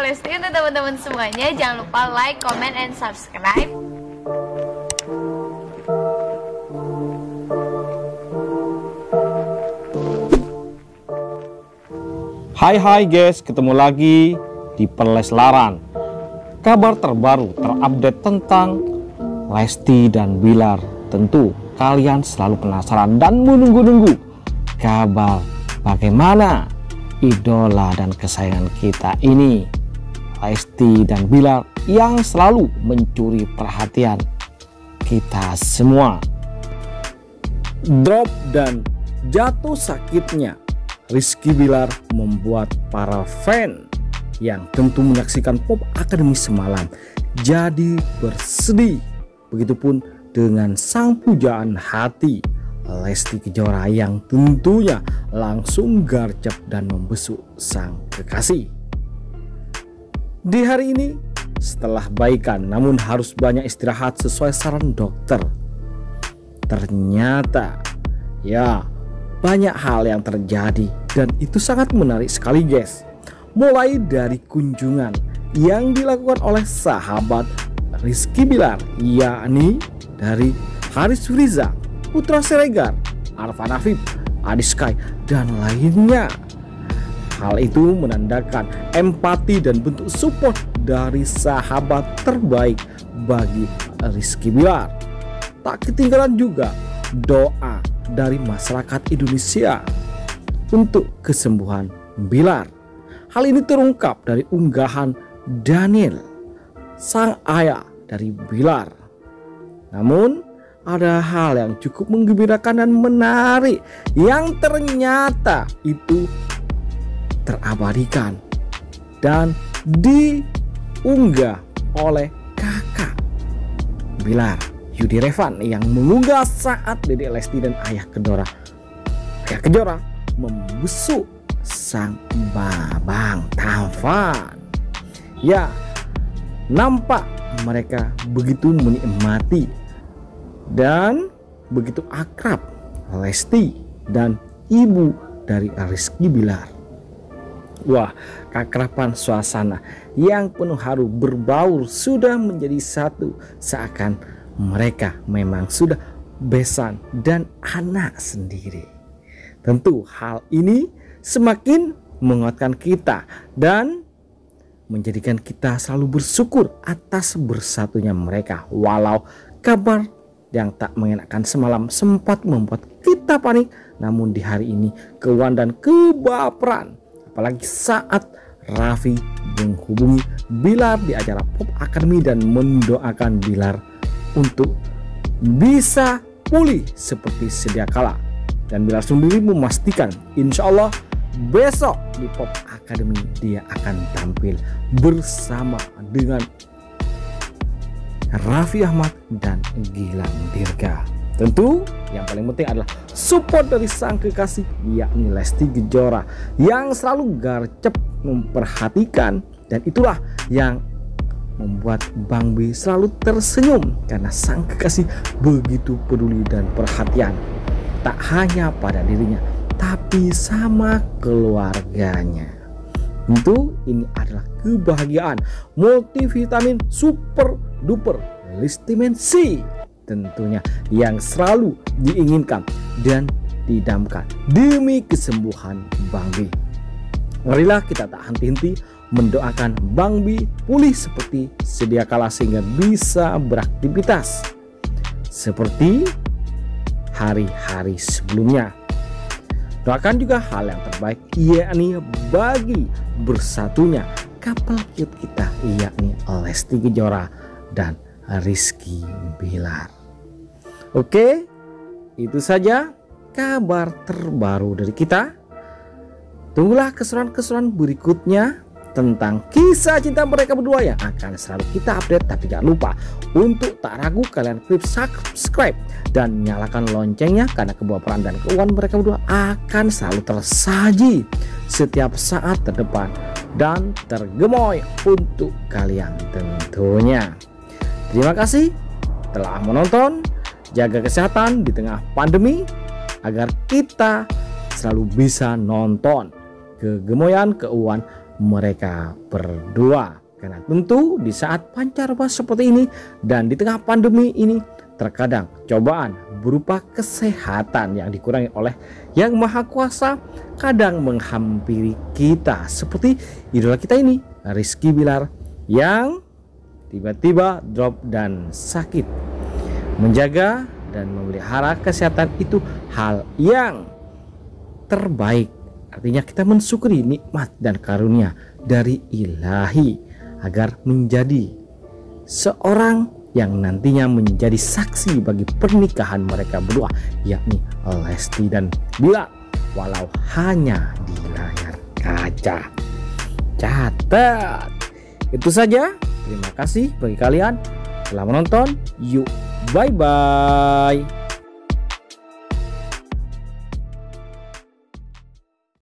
Lesti, untuk teman-teman semuanya. Jangan lupa like, comment, and subscribe. Hai guys, ketemu lagi di Pelleslaran. Kabar terbaru terupdate tentang Lesti dan Billar. Tentu kalian selalu penasaran dan menunggu-nunggu kabar bagaimana idola dan kesayangan kita ini, Lesti dan Billar, yang selalu mencuri perhatian kita semua. Drop dan jatuh sakitnya Rizky Billar membuat para fan yang tentu menyaksikan Pop Academy semalam jadi bersedih. Begitupun dengan sang pujaan hati Lesti Kejora yang tentunya langsung garcep dan membesuk sang kekasih. Di hari ini setelah baikan namun harus banyak istirahat sesuai saran dokter. Ternyata ya banyak hal yang terjadi dan itu sangat menarik sekali guys. Mulai dari kunjungan yang dilakukan oleh sahabat Rizky Billar, yakni dari Haris Friza Putra Siregar, Alfan Afib, Adiska, dan lainnya. Hal itu menandakan empati dan bentuk support dari sahabat terbaik bagi Rizky Billar. Tak ketinggalan juga doa dari masyarakat Indonesia untuk kesembuhan Billar. Hal ini terungkap dari unggahan Daniel, sang ayah dari Billar. Namun ada hal yang cukup menggembirakan dan menarik yang ternyata itu terabadikan dan diunggah oleh kakak Billar, Yudi Revan, yang mengunggah saat Dedek Lesti dan Ayah Kejora membesuk sang babang Taufan. Ya, nampak mereka begitu menikmati dan begitu akrab Lesti dan ibu dari Rizky Billar. Wah, keakraban suasana yang penuh haru berbaur sudah menjadi satu, seakan mereka memang sudah besan dan anak sendiri. Tentu hal ini semakin menguatkan kita dan menjadikan kita selalu bersyukur atas bersatunya mereka. Walau kabar yang tak mengenakan semalam sempat membuat kita panik, namun di hari ini kewaan dan kebaperan. Apalagi saat Raffi menghubungi Billar di acara Pop Academy dan mendoakan Billar untuk bisa pulih seperti sedia kala. Dan Billar sendiri memastikan insya Allah besok di Pop Academy dia akan tampil bersama dengan Raffi Ahmad dan Gilang Dirga. Tentu yang paling penting adalah support dari sang kekasih yakni Lesti Kejora yang selalu garcep memperhatikan, dan itulah yang membuat Bang B selalu tersenyum karena sang kekasih begitu peduli dan perhatian tak hanya pada dirinya tapi sama keluarganya. Tentu ini adalah kebahagiaan multivitamin super duper listimensi tentunya yang selalu diinginkan dan didamkan demi kesembuhan Bang B. Marilah kita tak henti-henti mendoakan Bang B pulih seperti sedia kala sehingga bisa beraktivitas seperti hari-hari sebelumnya. Doakan juga hal yang terbaik yakni bagi bersatunya couple cute kita yakni Lesti Kejora dan Rizky Billar. Oke, itu saja kabar terbaru dari kita. Tunggulah keseruan-keseruan berikutnya tentang kisah cinta mereka berdua yang akan selalu kita update. Tapi jangan lupa untuk tak ragu kalian klik subscribe dan nyalakan loncengnya karena kebaperan dan keuangan mereka berdua akan selalu tersaji setiap saat terdepan dan tergemoy untuk kalian tentunya. Terima kasih telah menonton. Jaga kesehatan di tengah pandemi agar kita selalu bisa nonton kegemoyan keuangan mereka berdua. Karena tentu di saat pancaroba seperti ini dan di tengah pandemi ini, terkadang cobaan berupa kesehatan yang dikurangi oleh Yang Maha Kuasa kadang menghampiri kita, seperti idola kita ini Rizky Billar yang tiba-tiba drop dan sakit. Menjaga dan memelihara kesehatan itu hal yang terbaik, artinya kita mensyukuri nikmat dan karunia dari Ilahi agar menjadi seorang yang nantinya menjadi saksi bagi pernikahan mereka berdua, yakni Lesti dan Billar, walau hanya di layar kaca. Catat. Itu saja. Terima kasih bagi kalian telah menonton. Yuk, bye-bye.